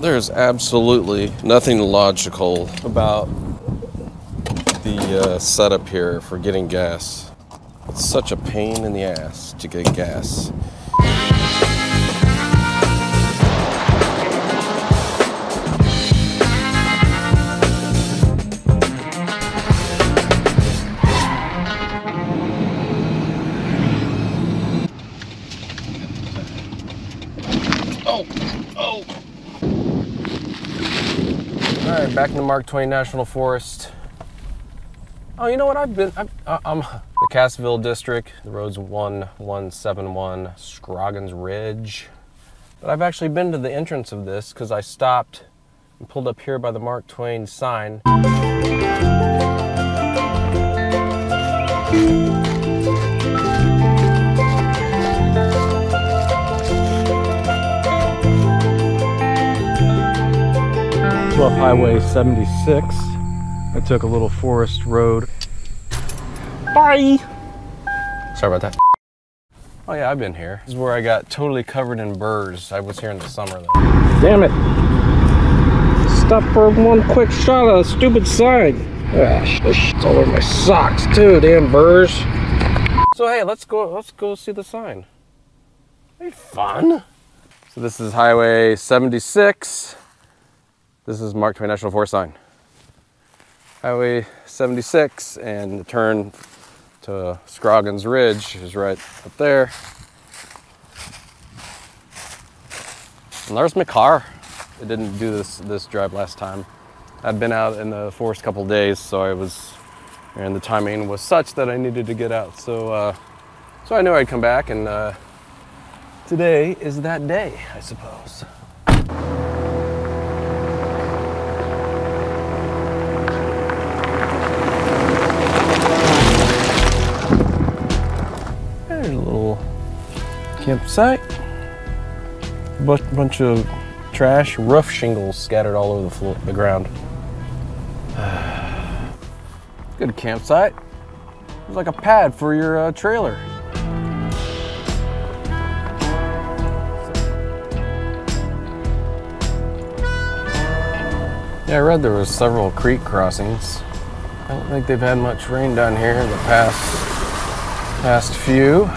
There's absolutely nothing logical about the setup here for getting gas. It's such a pain in the ass to get gas. Back in the Mark Twain National Forest. Oh, you know what? I'm the Cassville district. The road's 1171 Scroggins Ridge. But I've actually been to the entrance of this because I stopped and pulled up here by the Mark Twain sign. Up Highway 76. I took a little forest road. Bye! Sorry about that. Oh yeah, I've been here. This is where I got totally covered in burrs. I was here in the summer though. Damn it! Stop for one quick shot on a stupid sign. Ah, it's all over my socks too, damn burrs. So hey, let's go see the sign. That'd be fun. So this is Highway 76. This is Mark Twain National Forest sign. Highway 76, and the turn to Scroggins Ridge is right up there. And there's my car. I didn't do this drive last time. I'd been out in the forest a couple days, so and the timing was such that I needed to get out. So I knew I'd come back, and today is that day, I suppose. Campsite, bunch of trash, rough shingles scattered all over the floor, the ground. Good campsite. It's like a pad for your trailer. Yeah, I read there was several creek crossings. I don't think they've had much rain down here in the past few.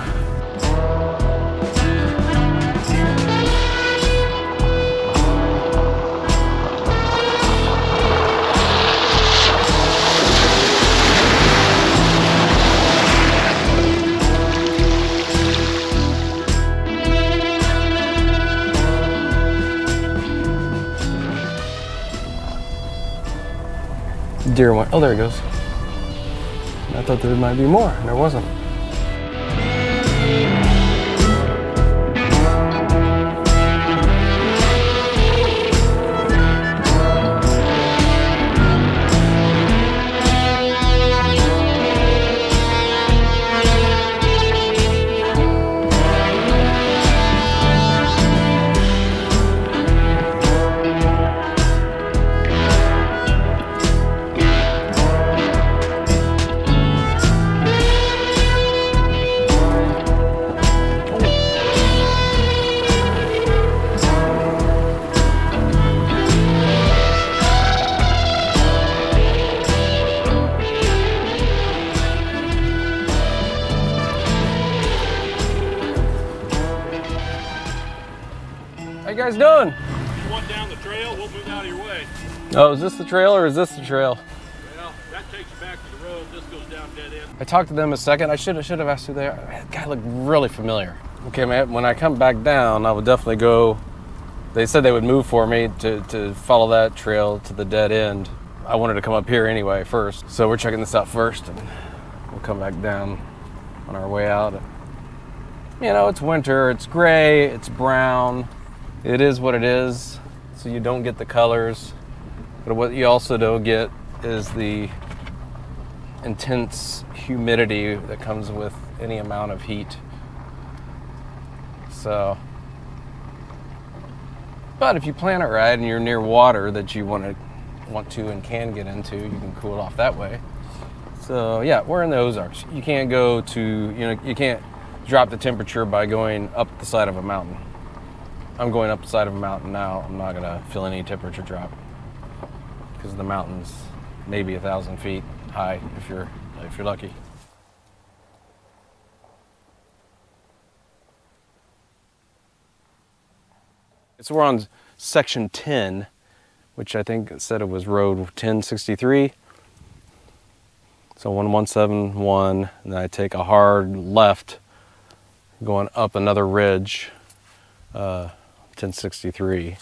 Deer one. Oh, there it goes. I thought there might be more, and there wasn't. How you guys doing? If you want down the trail, we'll move out of your way. Oh, is this the trail or is this the trail? Well, that takes you back to the road. This goes down dead end. I talked to them a second. I should have asked who they are. That guy looked really familiar. Okay, man, when I come back down, I would definitely go. They said they would move for me to follow that trail to the dead end. I wanted to come up here anyway first. So we're checking this out first, and we'll come back down on our way out. You know, it's winter, it's gray, it's brown. It is what it is, so you don't get the colors, but what you also don't get is the intense humidity that comes with any amount of heat. So, but if you plan it right and you're near water that you want to and can get into, you can cool it off that way. So yeah, we're in the Ozarks. You can't go to, you know, you can't drop the temperature by going up the side of a mountain. I'm going up the side of a mountain now. I'm not going to feel any temperature drop because the mountain's maybe 1,000 feet high if you're lucky. So we're on section 10, which I think it said it was road 1063. So 1171, and then I take a hard left going up another ridge, 1063.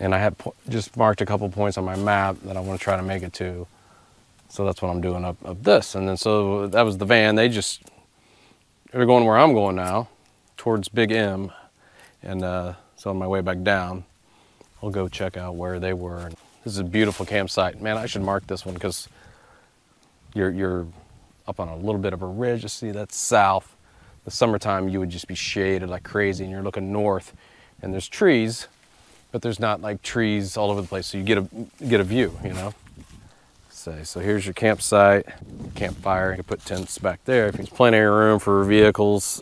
And I had just marked a couple points on my map that I want to try to make it to. So that's what I'm doing up this. And then so that was the van. They're going where I'm going now, towards Big M. And so on my way back down, I'll go check out where they were. This is a beautiful campsite. Man, I should mark this one because you're up on a little bit of a ridge. You see, that's south. The summertime, you would just be shaded like crazy, and you're looking north, and there's trees, but there's not like trees all over the place. So you get a view, you know. So here's your campsite, campfire. You can put tents back there if there's plenty of room for vehicles.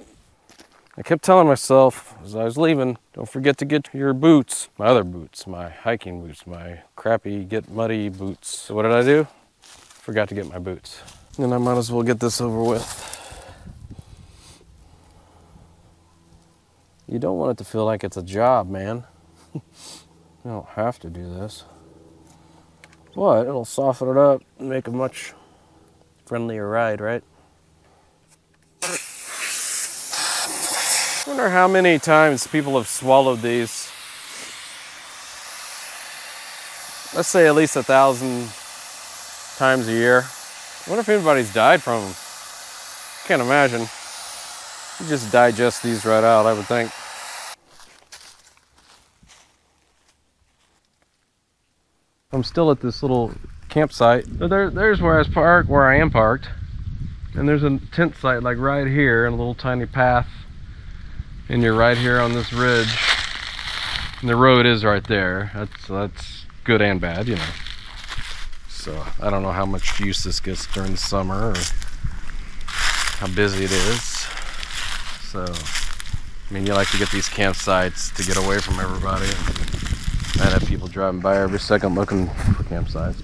I kept telling myself as I was leaving, don't forget to get your boots. My other boots, my hiking boots, my crappy get muddy boots. So what did I do? Forgot to get my boots. And I might as well get this over with. You don't want it to feel like it's a job, man. You don't have to do this. But it'll soften it up and make a much friendlier ride, right? I wonder how many times people have swallowed these. Let's say at least 1,000 times a year. I wonder if anybody's died from them. Can't imagine. You just digest these right out, I would think. I'm still at this little campsite. There's where I was parked, where I am parked. And there's a tent site like right here and a little tiny path. And you're right here on this ridge, and the road is right there. That's good and bad, you know. So I don't know how much use this gets during the summer or how busy it is. So, I mean, you like to get these campsites to get away from everybody. I'd have people driving by every second looking for campsites,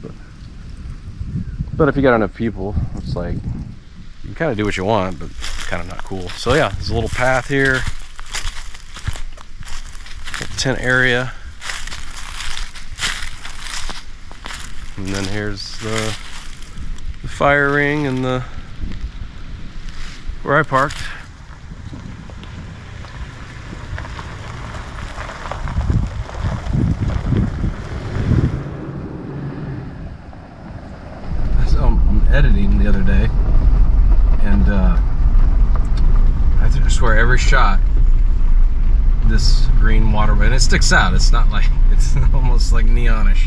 but if you got enough people, it's like, you can kind of do what you want, but it's kind of not cool. So yeah, there's a little path here. Tent area, and then here's the fire ring and the where I parked. So I'm editing the other day, and I swear every shot. This green water, and it sticks out. It's not like, it's almost like neonish.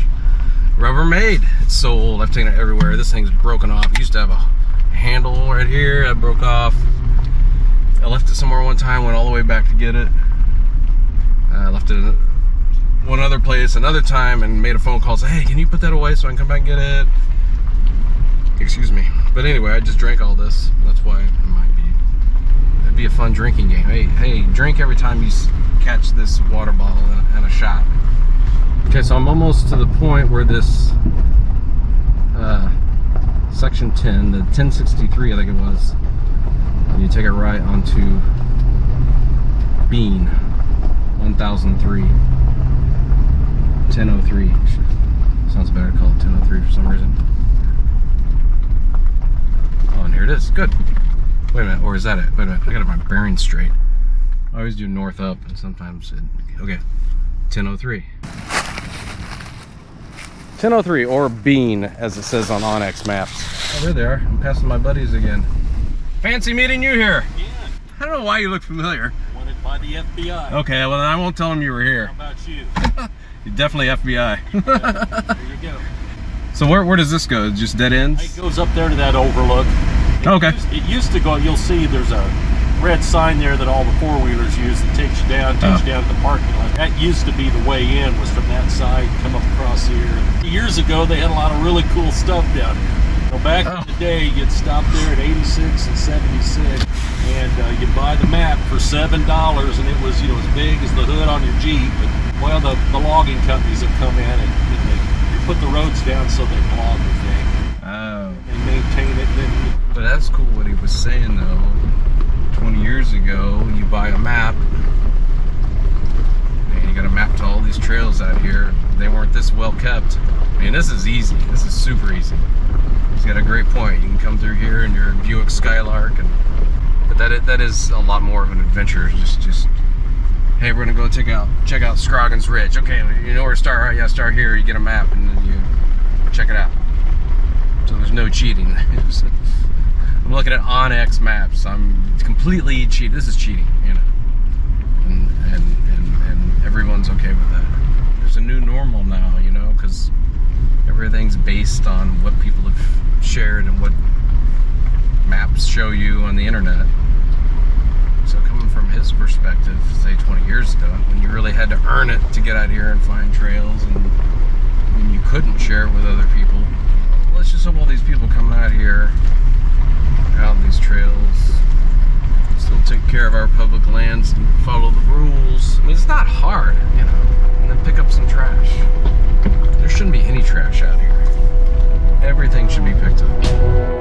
Rubbermaid, it's so old. I've taken it everywhere. This thing's broken off. It used to have a handle right here. I broke off. I left it somewhere one time. Went all the way back to get it. I left it in one other place another time and made a phone call. Say, hey, can you put that away so I can come back and get it? Excuse me. But anyway, I just drank all this. That's why it might be. It'd be a fun drinking game. Hey, drink every time you. Catch this water bottle and a shot. Okay, so I'm almost to the point where this section 10, the 1063 I think it was, and you take it right onto Bean, 1003. Sounds better to call it 1003 for some reason. Oh, and here it is, good. Wait a minute, or is that it? Wait a minute, I gotta have my bearings straight. I always do north up, and sometimes okay, 1003. 1003, or Bean, as it says on OnX Maps. Oh, there they are. I'm passing my buddies again. Fancy meeting you here. Yeah. I don't know why you look familiar. Wanted by the FBI. Okay, well, then I won't tell them you were here. How about you? You're definitely FBI. Yeah, there you go. So where does this go? Just dead ends? It goes up there to that overlook. Okay. It used to go, you'll see there's a red sign there that all the four-wheelers use that takes you down, to the parking lot. That used to be the way in, was from that side, come up across here. Years ago, they had a lot of really cool stuff down here. Well, back in the day, you'd stop there at 86 and 76, and you'd buy the map for $7, and it was, you know, as big as the hood on your Jeep. And, well, the logging companies have come in and they put the roads down so they log the thing. Oh. And maintain it. Then, but that's cool what he was saying, though. 20 years ago, you buy a map, and you got a map to all these trails out here. They weren't this well kept. I mean, this is easy. This is super easy. He's got a great point. You can come through here in your Buick Skylark, and but that is a lot more of an adventure. Just hey, we're gonna go check out Scroggins Ridge. Okay, you know where to start, right? Yeah, start here. You get a map, and then you check it out. So there's no cheating. I'm looking at OnX Maps. I'm completely cheating. This is cheating, you know. And everyone's okay with that. There's a new normal now, you know, because everything's based on what people have shared and what maps show you on the internet. So coming from his perspective, say 20 years ago, when you really had to earn it to get out here and find trails, and when you couldn't share it with other people. Let's just hope all these people coming out here, out on these trails, still take care of our public lands and follow the rules. I mean, it's not hard, you know. And then pick up some trash. There shouldn't be any trash out here. Everything should be picked up.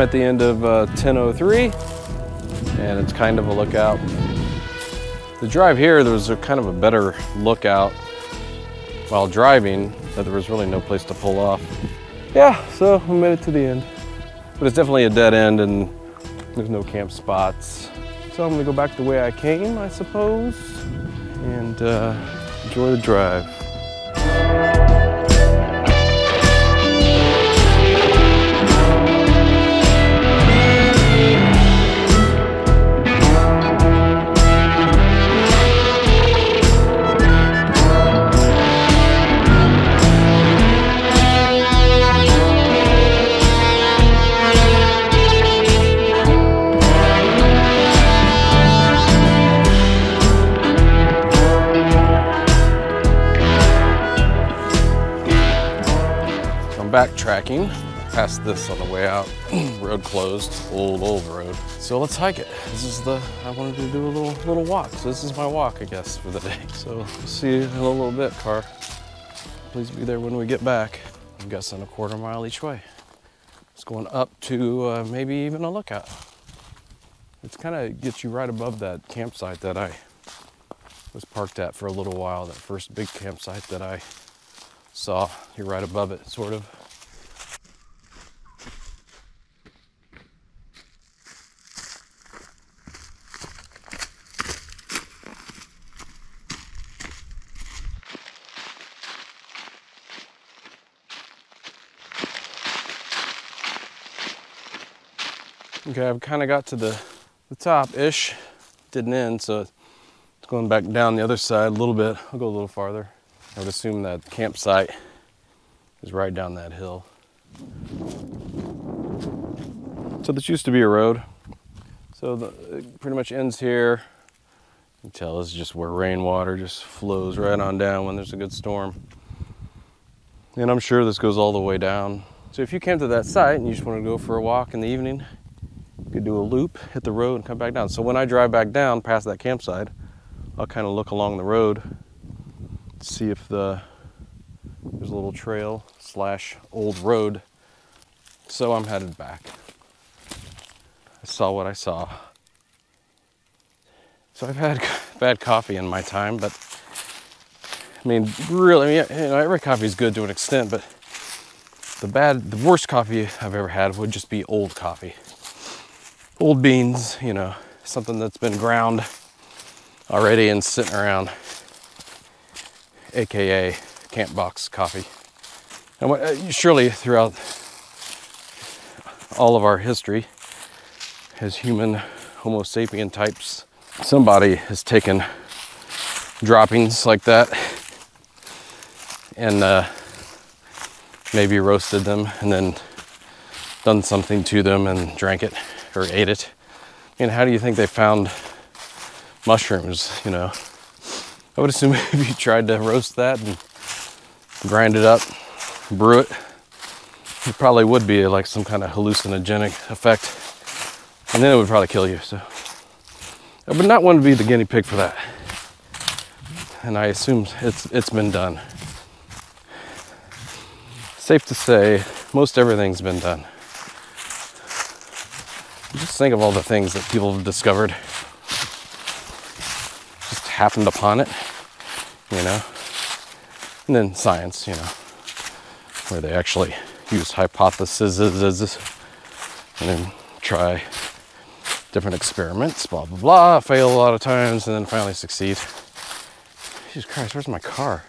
At the end of 1003, and it's kind of a lookout. The drive here, there was a kind of a better lookout while driving, but there was really no place to pull off. Yeah, so we made it to the end. But it's definitely a dead end, and there's no camp spots. So I'm gonna go back the way I came, I suppose, and enjoy the drive. Backtracking past this on the way out. Road closed, old road. So let's hike it. This is I wanted to do a little walk. So this is my walk, I guess, for the day. So we'll see you in a little bit, car. Please be there when we get back. I'm guessing a quarter mile each way. It's going up to maybe even a lookout. It's kind of gets you right above that campsite that I was parked at for a little while, that first big campsite that I saw. You're right above it, sort of. Okay, I've kind of got to the top-ish. Didn't end, so it's going back down the other side a little bit. I'll go a little farther. I would assume that campsite is right down that hill. So this used to be a road. So it pretty much ends here. You can tell this is just where rainwater just flows right on down when there's a good storm. And I'm sure this goes all the way down. So if you came to that site and you just want to go for a walk in the evening, you could do a loop, hit the road, and come back down. So when I drive back down past that campsite, I'll kind of look along the road, see if there's a little trail / old road. So I'm headed back. I saw what I saw. So I've had bad coffee in my time, but I mean, really, you know, every coffee is good to an extent, but the worst coffee I've ever had would just be old coffee. Old beans, you know, something that's been ground already and sitting around. AKA Campbox coffee. And surely throughout all of our history as human Homo sapien types, somebody has taken droppings like that and maybe roasted them and then done something to them and drank it or ate it. I mean, how do you think they found mushrooms, you know? I would assume if you tried to roast that and grind it up, brew it, it probably would be like some kind of hallucinogenic effect. And then it would probably kill you, so. I would not want to be the guinea pig for that. And I assume it's been done. Safe to say, most everything's been done. Just think of all the things that people have discovered. Just happened upon it, you know? And then science, you know, where they actually use hypotheses and then try different experiments, blah, blah, blah, fail a lot of times, and then finally succeed. Jesus Christ, where's my car?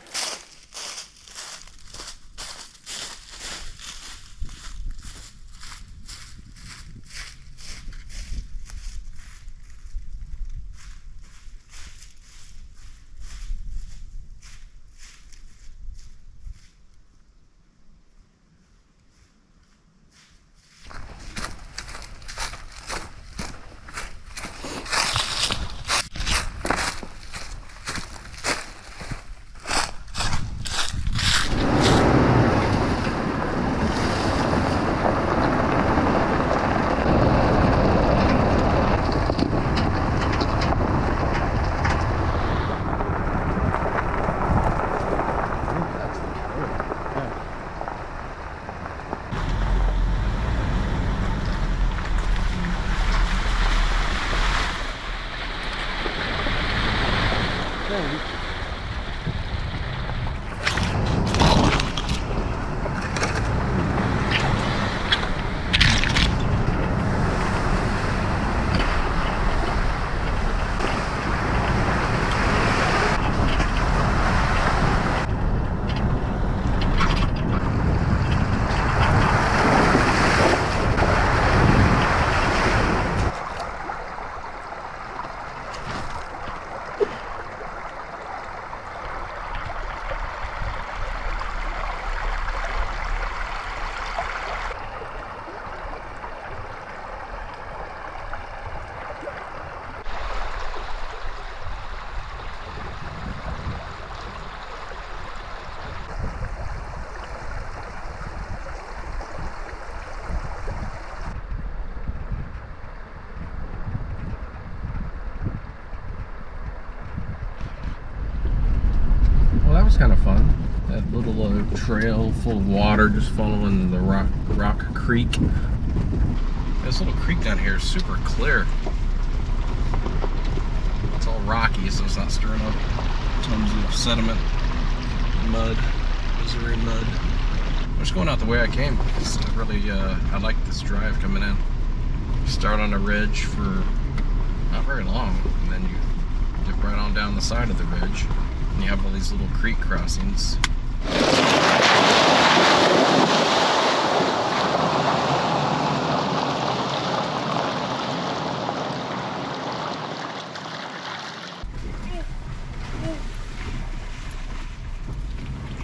Kind of fun, that little trail full of water just following the Rock Creek. This little creek down here is super clear. It's all rocky, so it's not stirring up tons of sediment, mud, misery mud. I'm just going out the way I came. It's really, I like this drive coming in. You start on a ridge for not very long, and then you dip right on down the side of the ridge. And you have all these little creek crossings.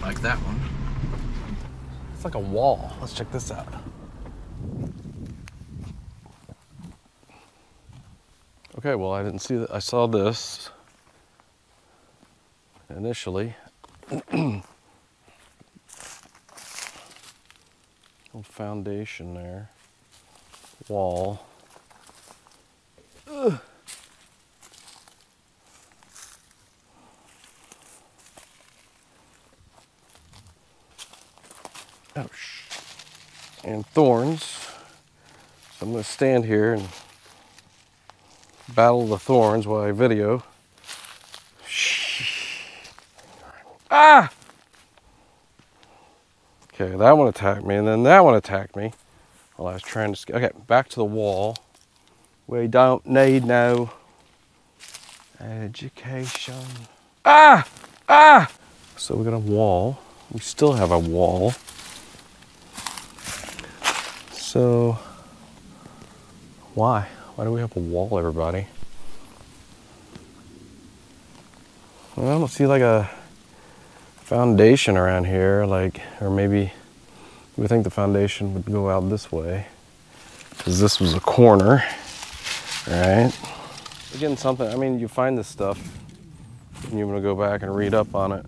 Like that one. It's like a wall. Let's check this out. Okay, well, I didn't see that. I saw this initially. Old foundation there. Wall. Ugh. Oh, and thorns. So I'm going to stand here and battle the thorns while I video. Ah! Okay, that one attacked me, and then that one attacked me while I was trying to... Okay, back to the wall. We don't need no education. Ah! Ah! So we got a wall. We still have a wall. So Why? Why do we have a wall, everybody? I don't see like a foundation around here, like, or maybe we think the foundation would go out this way because this was a corner, right? Again, something, I mean, you find this stuff and you want to go back and read up on it.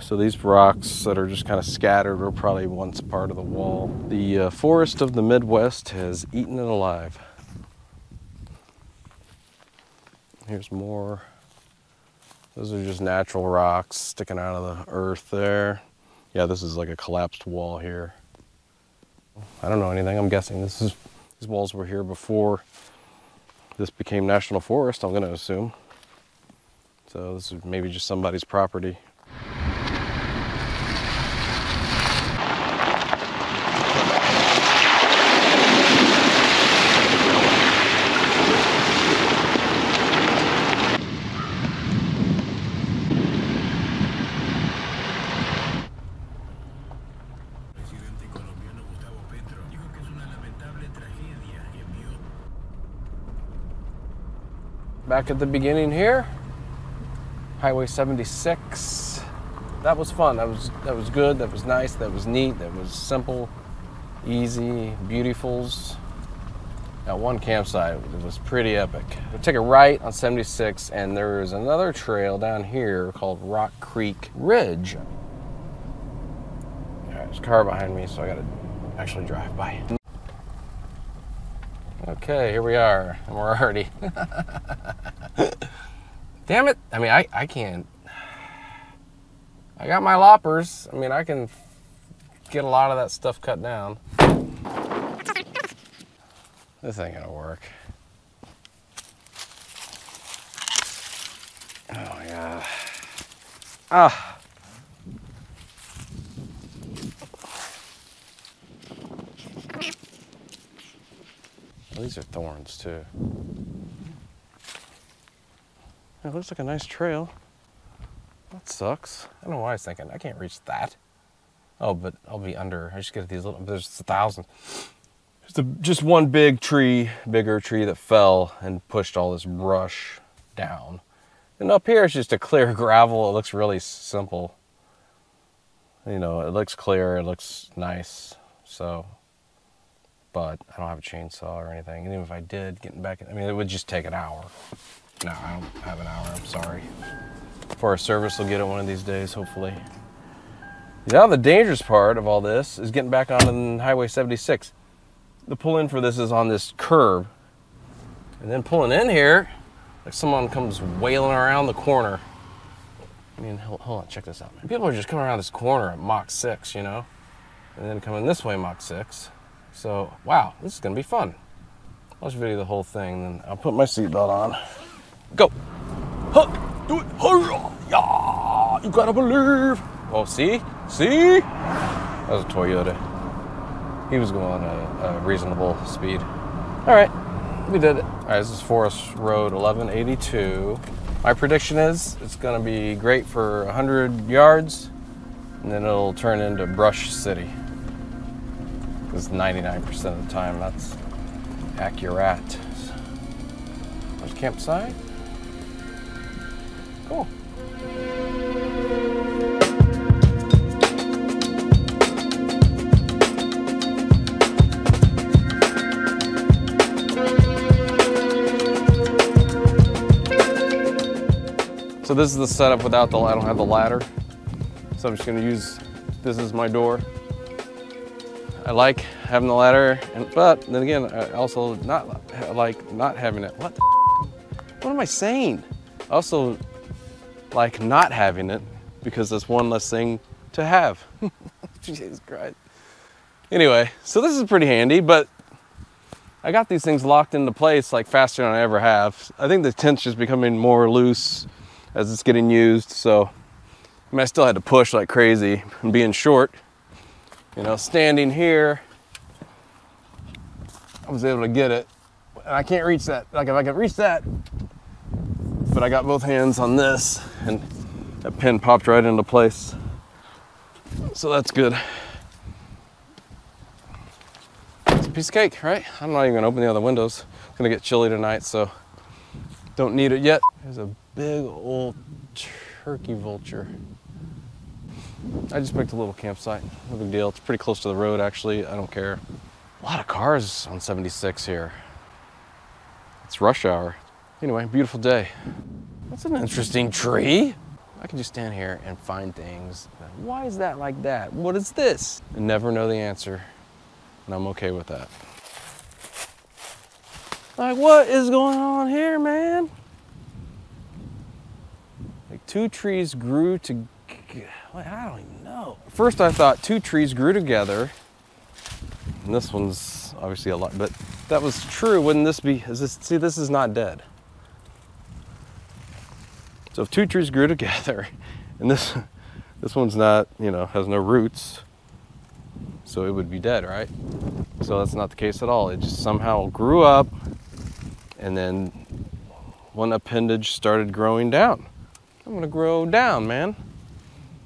So these rocks that are just kind of scattered were probably once part of the wall. The forest of the Midwest has eaten it alive. Here's more. Those are just natural rocks sticking out of the earth there. Yeah, this is like a collapsed wall here. I don't know anything. I'm guessing this is, these walls were here before this became National Forest, I'm going to assume. So this is maybe just somebody's property. Back at the beginning here, Highway 76. That was fun. That was good. That was nice. That was neat. That was simple, easy, beautifuls. That one campsite, it was pretty epic. We took a right on 76, and there is another trail down here called Rock Creek Ridge. All right, there's a car behind me, so I gotta actually drive by. Okay, here we are, and we're already. Damn it! I mean, I can't. I got my loppers. I mean, I can get a lot of that stuff cut down. This ain't gonna work. Oh my god. Ah. These are thorns too. It looks like a nice trail. That sucks. I don't know why I was thinking I can't reach that. Oh, but I'll be under. I just get these little. There's a thousand. Just one big tree, bigger tree that fell and pushed all this brush down. And up here it's just a clear gravel. It looks really simple. You know, it looks clear. It looks nice. So. But I don't have a chainsaw or anything. And even if I did, getting back, I mean, it would just take an hour. No, I don't have an hour, I'm sorry. Forest Service will get it one of these days, hopefully. Now the dangerous part of all this is getting back on Highway 76. The pull-in for this is on this curve. And then pulling in here, like someone comes wailing around the corner. I mean, hold on, check this out, man. People are just coming around this corner at Mach 6, you know? And then coming this way, Mach 6. So, wow, this is gonna be fun. I'll just video the whole thing, then I'll put my seatbelt on. Go! Huh! Do it! Hurrah! Yeah! You gotta believe! Oh, see? See? That was a Toyota. He was going a reasonable speed. All right, we did it. All right, this is Forest Road 1182. My prediction is it's gonna be great for 100 yards, and then it'll turn into Brush City. Because 99% of the time that's accurate. There's a campsite. Cool. So this is the setup without the, I don't have the ladder. So I'm just gonna use, this is my door. I like having the ladder, but then again, I also not like not having it. What the f? What am I saying? Also, like not having it because that's one less thing to have. Jesus Christ. Anyway, so this is pretty handy, but I got these things locked into place like faster than I ever have. I think the tent's just becoming more loose as it's getting used. So I mean, I still had to push like crazy and being short. You know, standing here, I was able to get it. And I can't reach that. Like, if I could reach that, but I got both hands on this, and that pin popped right into place. So that's good. These piece of cake, right? I'm not even gonna open the other windows. It's gonna get chilly tonight, so don't need it yet. There's a big old turkey vulture. I just picked a little campsite, no big deal. It's pretty close to the road, actually. I don't care. A lot of cars on 76 here. It's rush hour. Anyway, beautiful day. That's an interesting tree. I could just stand here and find things. Why is that like that? What is this? And never know the answer, and I'm okay with that. Like, what is going on here, man? Like, two trees grew together. I don't even know. First I thought two trees grew together, and this one's obviously a lot, but that was true. Wouldn't this be, is this, see, this is not dead. So if two trees grew together, and this one's not, you know, has no roots, so it would be dead, right? So that's not the case at all. It just somehow grew up, and then one appendage started growing down. I'm gonna grow down, man.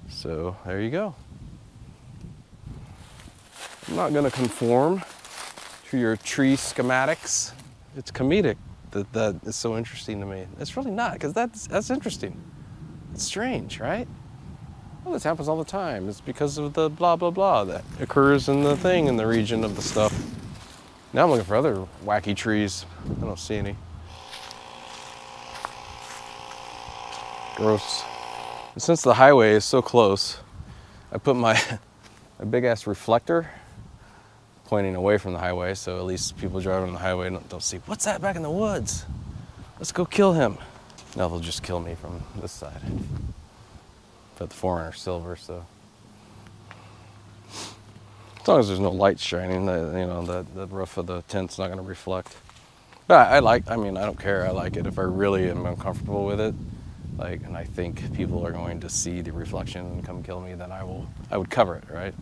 So there you go. I'm not gonna conform to your tree schematics. It's comedic that is so interesting to me. It's really not, because that's interesting. It's strange, right? Well, this happens all the time. It's because of the blah, blah, blah that occurs in the thing, in the region of the stuff. Now I'm looking for other wacky trees. I don't see any. Gross. Since the highway is so close, I put my big-ass reflector pointing away from the highway, so at least people driving on the highway don't see, what's that back in the woods? Let's go kill him. No, they'll just kill me from this side. But the foreigner's silver, so. As long as there's no light shining, the roof of the tent's not gonna reflect. But I don't care, I like it. If I really am uncomfortable with it, like, and I think people are going to see the reflection and come kill me, then I would cover it, right?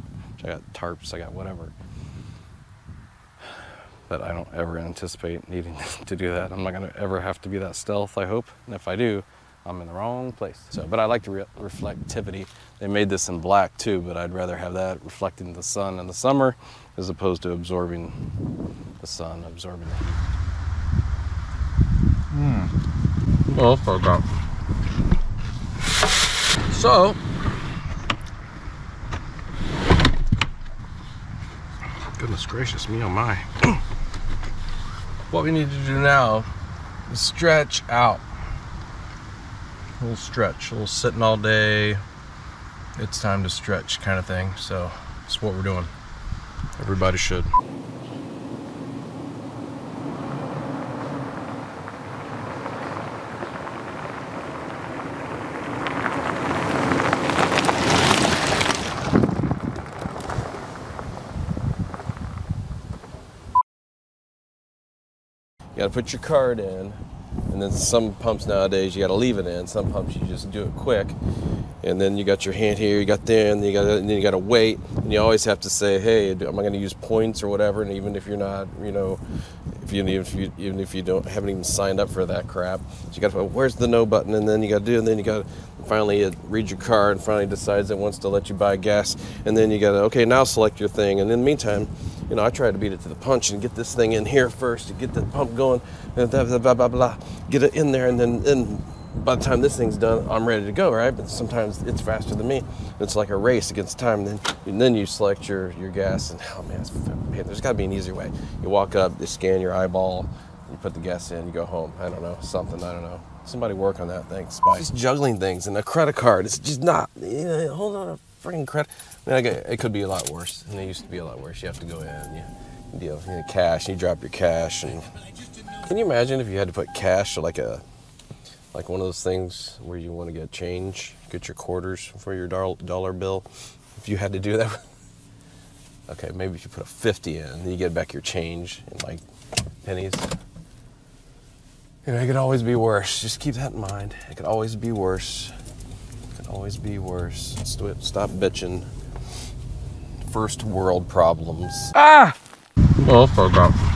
I got tarps, I got whatever. But I don't ever anticipate needing to do that. I'm not gonna ever have to be that stealth, I hope. And if I do, I'm in the wrong place. So, but I like the reflectivity. They made this in black too, but I'd rather have that reflecting the sun in the summer as opposed to absorbing the sun, absorbing the heat. What else I got? So, goodness gracious me, oh my. What we need to do now is stretch out. A little stretch, a little sitting all day, it's time to stretch kind of thing. So, that's what we're doing. Everybody should. You gotta put your card in, and then some pumps nowadays you gotta leave it in. Some pumps you just do it quick, and then you got your hand here, you got there, and then you gotta wait. And you always have to say, hey, am I gonna use points or whatever? And even if you're not, you know, even if you don't haven't even signed up for that crap, so you gotta put, where's the no button? And then you gotta do, and then you gotta finally it reads your card and finally decides it wants to let you buy gas, and then you gotta, okay, now select your thing. And in the meantime, you know, I tried to beat it to the punch and get this thing in here first to get the pump going, and blah, blah, blah, blah, blah, get it in there, and then by the time this thing's done, I'm ready to go, right? But sometimes it's faster than me. It's like a race against time, and then you select your gas, and oh man, there's gotta be an easier way. You walk up, you scan your eyeball, you put the gas in, you go home. I don't know, something, I don't know. Somebody work on that thing, Spike. Just juggling things and a credit card, it's just not, you know, hold on a freaking credit. I mean, it could be a lot worse, and it used to be a lot worse. You have to go in, and you deal, you know, cash, you drop your cash, and can you imagine if you had to put cash or like one of those things where you want to get change, get your quarters for your dollar bill? If you had to do that, okay, maybe if you put a 50 in, and you get back your change in like pennies. You know, it could always be worse. Just keep that in mind. It could always be worse. It could always be worse. Stop bitching. First world problems. Ah! Well, I forgot.